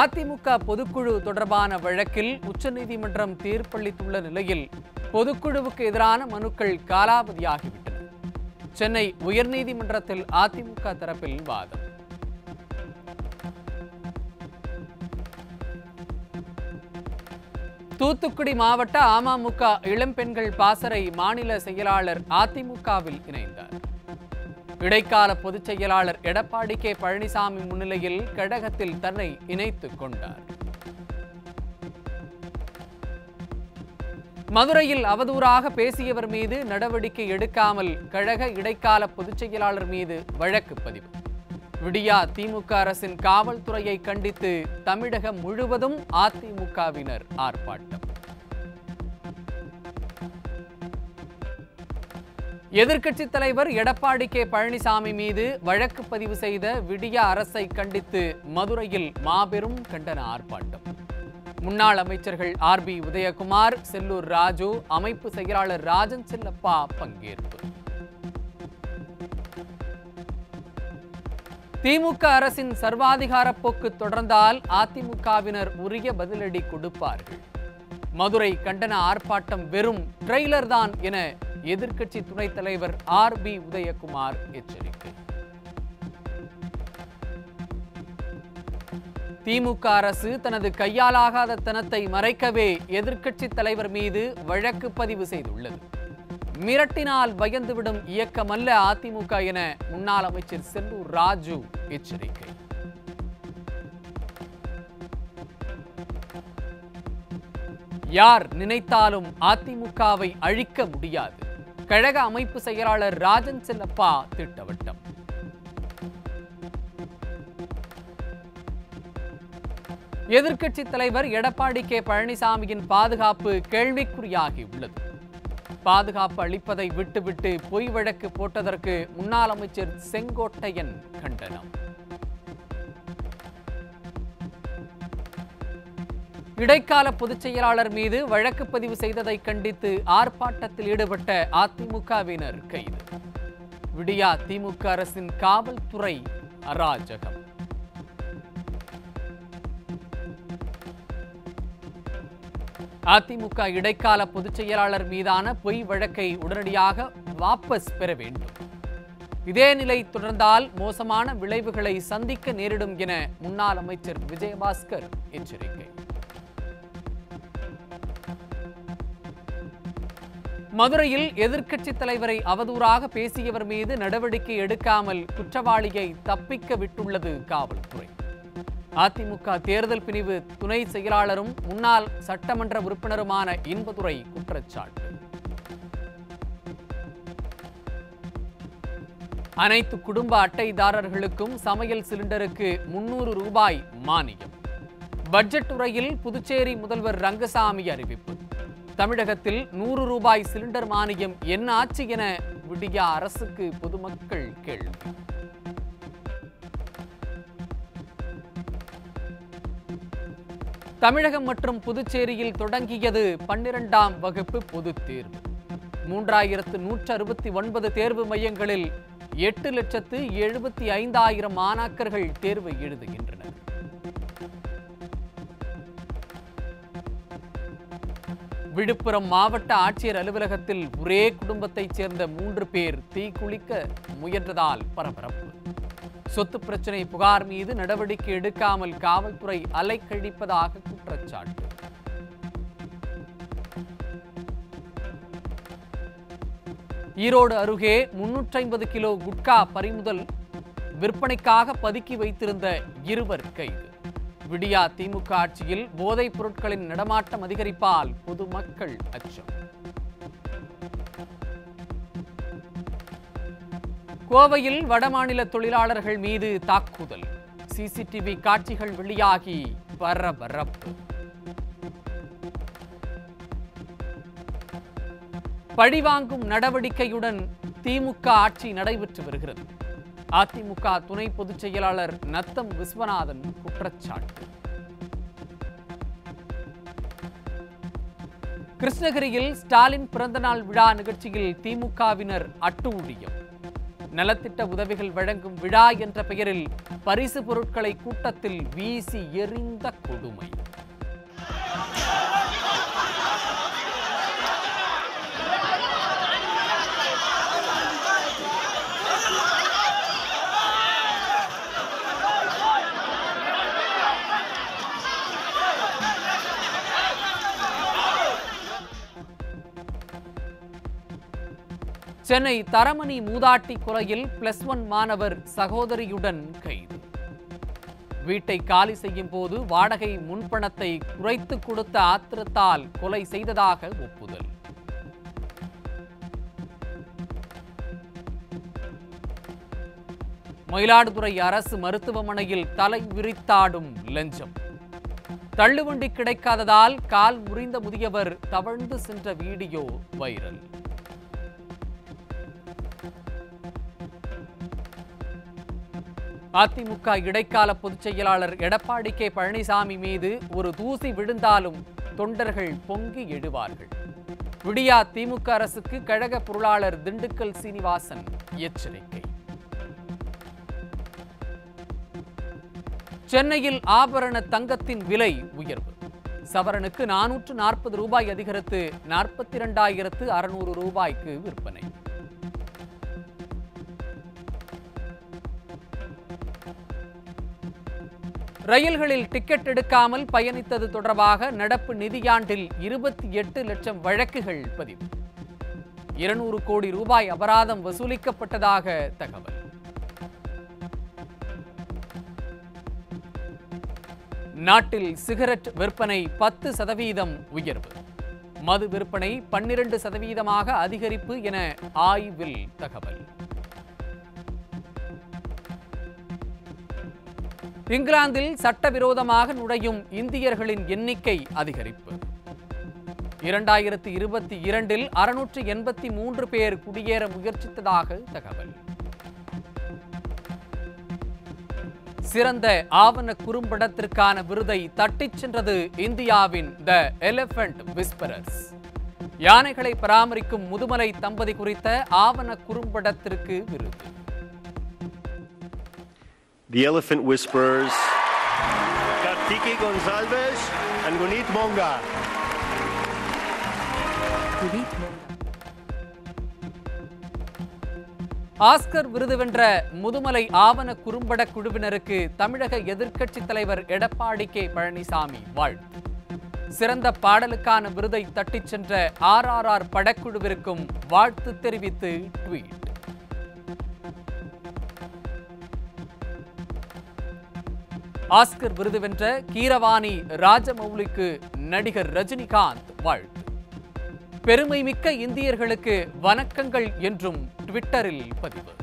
அதிமுக பொதுக்குழு தொடர்பான வழக்கில் உச்சநீதிமன்றம் தீர்ப்பளித்துள்ள நிலையில் பொதுக்குழுவுக்கு எதிரான மனுக்கள் காலாவதியாகிவிட்டன. சென்னை உயர்நீதிமன்றத்தில் அதிமுக தரப்பில் வாதம். தூத்துக்குடி மாவட்ட அமமுக இளம்பெண்கள் பாசறை மாநில செயலாளர் அதிமுகவில் இணைந்தார். இடைக்கால பொதுச் செயலாளர் எடப்பாடி கே பழனிசாமி முன்னிலையில் கழகத்தில் தன்னை இணைத்துக் கொண்டார். மதுரையில் அவதூறாக பேசியவர் மீது நடவடிக்கை எடுக்காமல் கழக இடைக்கால பொதுச் செயலாளர் மீது வழக்கு பதிவு. விடியா திமுக அரசின் காவல்துறையை கண்டித்து தமிழகம் முழுவதும் அதிமுகவினர் ஆர்ப்பாட்டம். எதிர்க்கட்சித் தலைவர் எடப்பாடி கே பழனிசாமி மீது வழக்கு பதிவு செய்த விடியா அரசை கண்டித்து மதுரையில் மாபெரும் கண்டன ஆர்ப்பாட்டம். முன்னாள் அமைச்சர்கள் ஆர்.பி. உதயகுமார், செல்லூர் ராஜு, அமைப்பு செயலாளர் ராஜன் செல்லப்பா பங்கேற்பு. திமுக அரசின் சர்வாதிகார போக்கு தொடர்ந்தால் அதிமுகவினர் உரிய பதிலடி கொடுப்பார்கள். மதுரை கண்டன ஆர்ப்பாட்டம் வெறும் ட்ரெய்லர் தான் என எதிர்க்கட்சி துணைத் தலைவர் ஆர்.பி. உதயகுமார் எச்சரிக்கை. திமுக அரசு தனது கையாலாகாத தனத்தை மறைக்கவே எதிர்க்கட்சி தலைவர் மீது வழக்கு பதிவு செய்துள்ளது. மிரட்டினால் பயந்துவிடும் இயக்கமல்ல அதிமுக என முன்னாள் அமைச்சர் செல்லூர் ராஜு எச்சரிக்கை. யார் நினைத்தாலும் அதிமுகவை அழிக்க முடியாது. கழக அமைப்பு செயலாளர் ராஜன் செல்லப்பா திட்டவட்டம். எதிர்க்கட்சித் தலைவர் எடப்பாடி கே பழனிசாமியின் பாதுகாப்பு கேள்விக்குறியாகி உள்ளது. பாதுகாப்பு அளிப்பதை விட்டுவிட்டு பொய் வழக்கு போட்டதற்கு முன்னாள் அமைச்சர் செங்கோட்டையன் கண்டனம். இடைக்கால பொதுச் செயலாளர் மீது வழக்கு பதிவு செய்ததை கண்டித்து ஆர்ப்பாட்டத்தில் ஈடுபட்ட அதிமுகவினர் கைது. விடியா திமுக அரசின் காவல்துறை அராஜகம். அதிமுக இடைக்கால பொதுச் செயலாளர் மீதான பொய் வழக்கை உடனடியாக வாபஸ் பெற வேண்டும். இதே நிலை தொடர்ந்தால் மோசமான விளைவுகளை சந்திக்க நேரிடும் என முன்னாள் அமைச்சர் விஜயபாஸ்கர் எச்சரிக்கை. மதுரையில் எதிர்க்கட்சித் தலைவரை அவதூறாக பேசியவர் மீது நடவடிக்கை எடுக்காமல் குற்றவாளியை தப்பிக்க விட்டுள்ளது காவல்துறை. அதிமுக தேர்தல் பிரிவு துணை செயலாளரும் முன்னாள் சட்டமன்ற உறுப்பினருமான இன்பதுரை குற்றச்சாட்டு. அனைத்து குடும்ப அட்டைதாரர்களுக்கும் சமையல் சிலிண்டருக்கு 300 ரூபாய் மானியம். பட்ஜெட் உரையில் புதுச்சேரி முதல்வர் ரங்கசாமி அறிவிப்பு. தமிழகத்தில் 100 ரூபாய் சிலிண்டர் மானியம் என்ன ஆச்சு என விடியா அரசுக்கு பொதுமக்கள் கேள்வி. தமிழகம் மற்றும் புதுச்சேரியில் தொடங்கியது 12ஆம் வகுப்பு பொதுத் தேர்வு. 3169 தேர்வு மையங்களில் 8,75,000 மாணாக்கர்கள் தேர்வு எழுதுகின்றனர். விழுப்புரம் மாவட்ட ஆட்சியர் அலுவலகத்தில் ஒரே குடும்பத்தைச் சேர்ந்த 3 பேர் தீக்குளிக்க முயன்றதால் பரபரப்பு. சொத்து பிரச்சினை புகார் மீது நடவடிக்கை எடுக்காமல் காவல்துறை அலைக்கழிப்பதாக குற்றச்சாட்டு. ஈரோடு அருகே 350 கிலோ குட்கா பறிமுதல் விற்பனைக்காக பதுக்கி வைத்திருந்த 2 பேர் கைது. விடியா திமுக ஆட்சியில் போதைப் பொருட்களின் நடமாட்டம் அதிகரிப்பால் பொதுமக்கள் அச்சம். கோவையில் வடமாநில தொழிலாளர்கள் மீது தாக்குதல். சிசிடிவி காட்சிகள் வெளியாகி பரபரப்பு. பழிவாங்கும் நடவடிக்கையுடன் திமுக ஆட்சி நடைபெற்று வருகிறது. அதிமுக துணை பொதுச் செயலாளர் நத்தம் விஸ்வநாதன் குற்றச்சாட்டு. கிருஷ்ணகிரியில் ஸ்டாலின் பிறந்தநாள் விழா நிகழ்ச்சியில் திமுகவினர் அட்டூழியம். நலத்திட்ட உதவிகள் வழங்கும் விழா என்ற பெயரில் பரிசு பொருட்களை கூட்டத்தில் வீசி எறிந்த கொடுமை. சென்னை தரமணி மூதாட்டி கொலையில் +1 மாணவர் சகோதரியுடன் கைது. வீட்டை காலி செய்யும் போது வாடகை முன்பணத்தை குறைத்து கொடுத்த ஆத்திரத்தால் கொலை செய்ததாக ஒப்புதல். மயிலாடுதுறை அரசு மருத்துவமனையில் தலை விரித்தாடும் லஞ்சம். தள்ளுவண்டி கிடைக்காததால் கால் முறிந்த முதியவர் தவழ்ந்து சென்ற வீடியோ வைரல். அதிமுக இடைக்கால பொதுச் செயலாளர் எடப்பாடி கே பழனிசாமி மீது ஒரு தூசி விழுந்தாலும் தொண்டர்கள் பொங்கி எழுவார்கள். விடியா திமுக அரசுக்கு கழக பொருளாளர் திண்டுக்கல் சீனிவாசன் எச்சரிக்கை. சென்னையில் ஆபரண தங்கத்தின் விலை உயர்வு. சவரனுக்கு 440 ரூபாய் அதிகரித்து 42,600 ரூபாய்க்கு விற்பனை. ரயில்களில் டிக்கெட் எடுக்காமல் பயணித்தது தொடர்பாக நடப்பு நிதியாண்டில் 28 லட்சம் வழக்குகள் பதிவு. 200 கோடி ரூபாய் அபராதம் வசூலிக்கப்பட்டதாக தகவல். நாட்டில் சிகரெட் விற்பனை 10% உயர்வு. மது விற்பனை 12% அதிகரிப்பு என ஆய்வில் தகவல். இங்கிலாந்தில் சட்டவிரோதமாக நுழையும் இந்தியர்களின் எண்ணிக்கை அதிகரிப்பு. 2022 683 பேர் குடியேற முயற்சித்ததாக தகவல். சிறந்த ஆவண குறும்படத்திற்கான விருதை தட்டிச் சென்றது இந்தியாவின் The Elephant Whisperers. யானைகளை பராமரிக்கும் முதுமலை தம்பதி குறித்த ஆவண குறும்படத்திற்கு விருது. The Elephant Whisperers, Kartiki Gonzalez and Gunit Monga. Oscar விருது வென்ற முதுமலை ஆவண குறும்பட குழுவினருக்கு தமிழக எதிர்க்கட்சித் தலைவர் எடப்பாடி கே பழனிசாமி வாழ்த்து. சிறந்த பாடலுக்கான விருதை தட்டிச் சென்ற RRR படக்குழுவிற்கும் வாழ்த்து தெரிவித்து ட்வீட். ஆஸ்கர் விருது வென்ற கீரவாணி ராஜமௌலிக்கு நடிகர் ரஜினிகாந்த் வாழ்த்து. பெருமை மிக்க இந்தியர்களுக்கு வணக்கங்கள் என்றும் ட்விட்டரில் பதிவு.